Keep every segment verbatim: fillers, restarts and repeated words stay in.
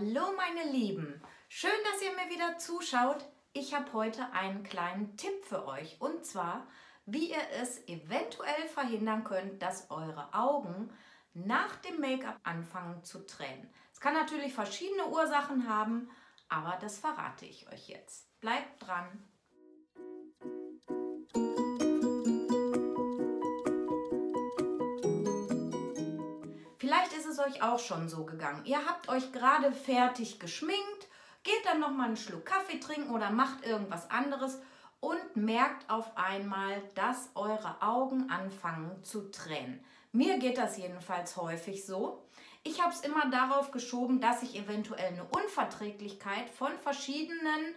Hallo meine Lieben, schön, dass ihr mir wieder zuschaut. Ich habe heute einen kleinen Tipp für euch und zwar, wie ihr es eventuell verhindern könnt, dass eure Augen nach dem Make-up anfangen zu tränen. Es kann natürlich verschiedene Ursachen haben, aber das verrate ich euch jetzt. Bleibt dran! Vielleicht ist es euch auch schon so gegangen. Ihr habt euch gerade fertig geschminkt, geht dann nochmal einen Schluck Kaffee trinken oder macht irgendwas anderes und merkt auf einmal, dass eure Augen anfangen zu tränen. Mir geht das jedenfalls häufig so. Ich habe es immer darauf geschoben, dass ich eventuell eine Unverträglichkeit von verschiedenen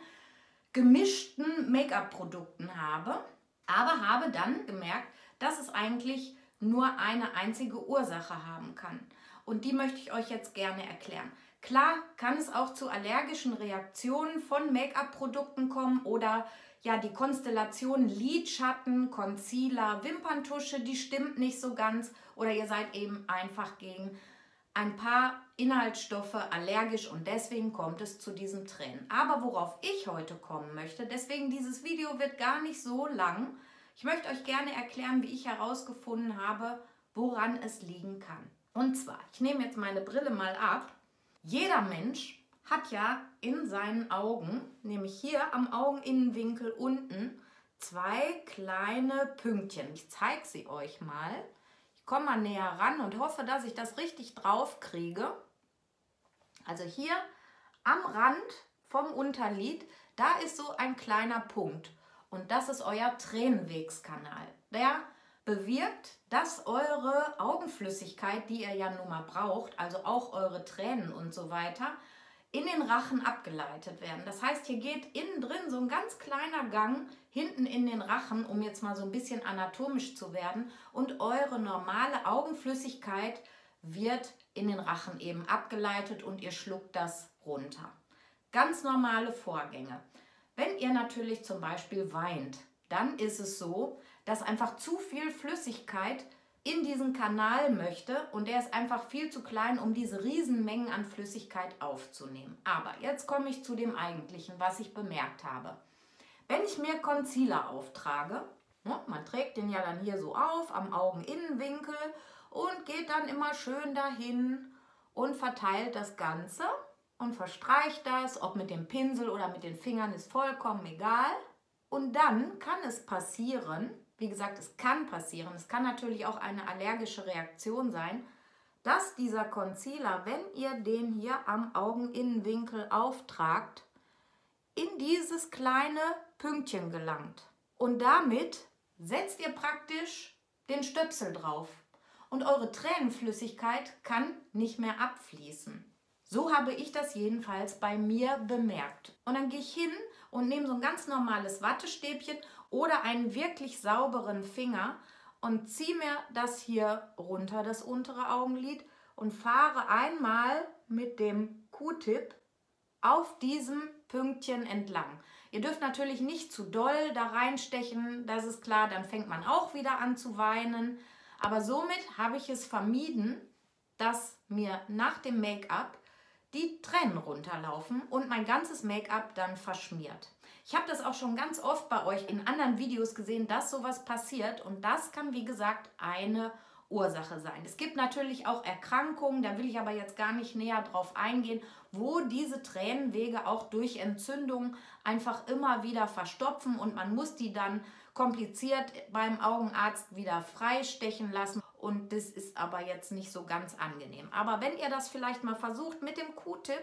gemischten Make-up-Produkten habe, aber habe dann gemerkt, dass es eigentlich nur eine einzige Ursache haben kann. Und die möchte ich euch jetzt gerne erklären. Klar kann es auch zu allergischen Reaktionen von Make-up-Produkten kommen oder ja, die Konstellation Lidschatten, Concealer, Wimperntusche, die stimmt nicht so ganz. Oder ihr seid eben einfach gegen ein paar Inhaltsstoffe allergisch und deswegen kommt es zu diesen Tränen. Aber worauf ich heute kommen möchte, deswegen dieses Video wird gar nicht so lang. Ich möchte euch gerne erklären, wie ich herausgefunden habe, woran es liegen kann. Und zwar, ich nehme jetzt meine Brille mal ab. Jeder Mensch hat ja in seinen Augen, nämlich hier am Augeninnenwinkel unten, zwei kleine Pünktchen. Ich zeige sie euch mal. Ich komme mal näher ran und hoffe, dass ich das richtig drauf kriege. Also hier am Rand vom Unterlid, da ist so ein kleiner Punkt. Und das ist euer Tränenwegskanal. Der bewirkt, dass eure Augenflüssigkeit, die ihr ja nun mal braucht, also auch eure Tränen und so weiter, in den Rachen abgeleitet werden. Das heißt, hier geht innen drin so ein ganz kleiner Gang hinten in den Rachen, um jetzt mal so ein bisschen anatomisch zu werden. Und eure normale Augenflüssigkeit wird in den Rachen eben abgeleitet und ihr schluckt das runter. Ganz normale Vorgänge. Wenn ihr natürlich zum Beispiel weint, dann ist es so, dass einfach zu viel Flüssigkeit in diesen Kanal möchte und der ist einfach viel zu klein, um diese Riesenmengen an Flüssigkeit aufzunehmen. Aber jetzt komme ich zu dem Eigentlichen, was ich bemerkt habe. Wenn ich mir Concealer auftrage, ne, man trägt den ja dann hier so auf am Augeninnenwinkel und geht dann immer schön dahin und verteilt das Ganze. Und verstreicht das, ob mit dem Pinsel oder mit den Fingern, ist vollkommen egal. Und dann kann es passieren, wie gesagt, es kann passieren, es kann natürlich auch eine allergische Reaktion sein, dass dieser Concealer, wenn ihr den hier am Augeninnenwinkel auftragt, in dieses kleine Pünktchen gelangt. Und damit setzt ihr praktisch den Stöpsel drauf. Und eure Tränenflüssigkeit kann nicht mehr abfließen. So habe ich das jedenfalls bei mir bemerkt. Und dann gehe ich hin und nehme so ein ganz normales Wattestäbchen oder einen wirklich sauberen Finger und ziehe mir das hier runter, das untere Augenlid, und fahre einmal mit dem Q-Tip auf diesem Pünktchen entlang. Ihr dürft natürlich nicht zu doll da reinstechen, das ist klar, dann fängt man auch wieder an zu weinen. Aber somit habe ich es vermieden, dass mir nach dem Make-up die Tränen runterlaufen und mein ganzes Make-up dann verschmiert. Ich habe das auch schon ganz oft bei euch in anderen Videos gesehen, dass sowas passiert und das kann, wie gesagt, eine Ursache sein. Es gibt natürlich auch Erkrankungen, da will ich aber jetzt gar nicht näher drauf eingehen, wo diese Tränenwege auch durch Entzündung einfach immer wieder verstopfen und man muss die dann kompliziert beim Augenarzt wieder freistechen lassen. Und das ist aber jetzt nicht so ganz angenehm. Aber wenn ihr das vielleicht mal versucht mit dem Q-Tip,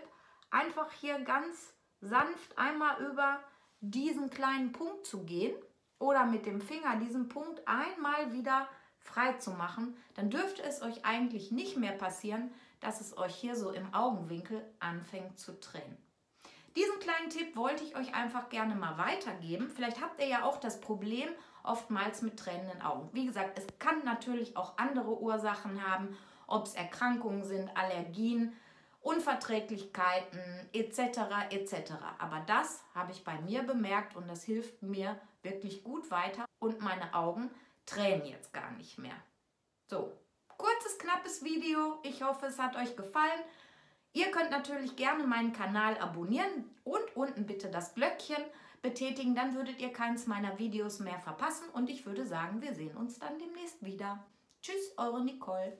einfach hier ganz sanft einmal über diesen kleinen Punkt zu gehen oder mit dem Finger diesen Punkt einmal wieder frei zu machen, dann dürfte es euch eigentlich nicht mehr passieren, dass es euch hier so im Augenwinkel anfängt zu tränen. Diesen kleinen Tipp wollte ich euch einfach gerne mal weitergeben. Vielleicht habt ihr ja auch das Problem oftmals mit tränenden Augen. Wie gesagt, es kann natürlich auch andere Ursachen haben, ob es Erkrankungen sind, Allergien, Unverträglichkeiten et cetera et cetera. Aber das habe ich bei mir bemerkt und das hilft mir wirklich gut weiter und meine Augen tränen jetzt gar nicht mehr. So, kurzes, knappes Video. Ich hoffe, es hat euch gefallen. Ihr könnt natürlich gerne meinen Kanal abonnieren und unten bitte das Glöckchen betätigen, dann würdet ihr keins meiner Videos mehr verpassen und ich würde sagen, wir sehen uns dann demnächst wieder. Tschüss, eure Nicole.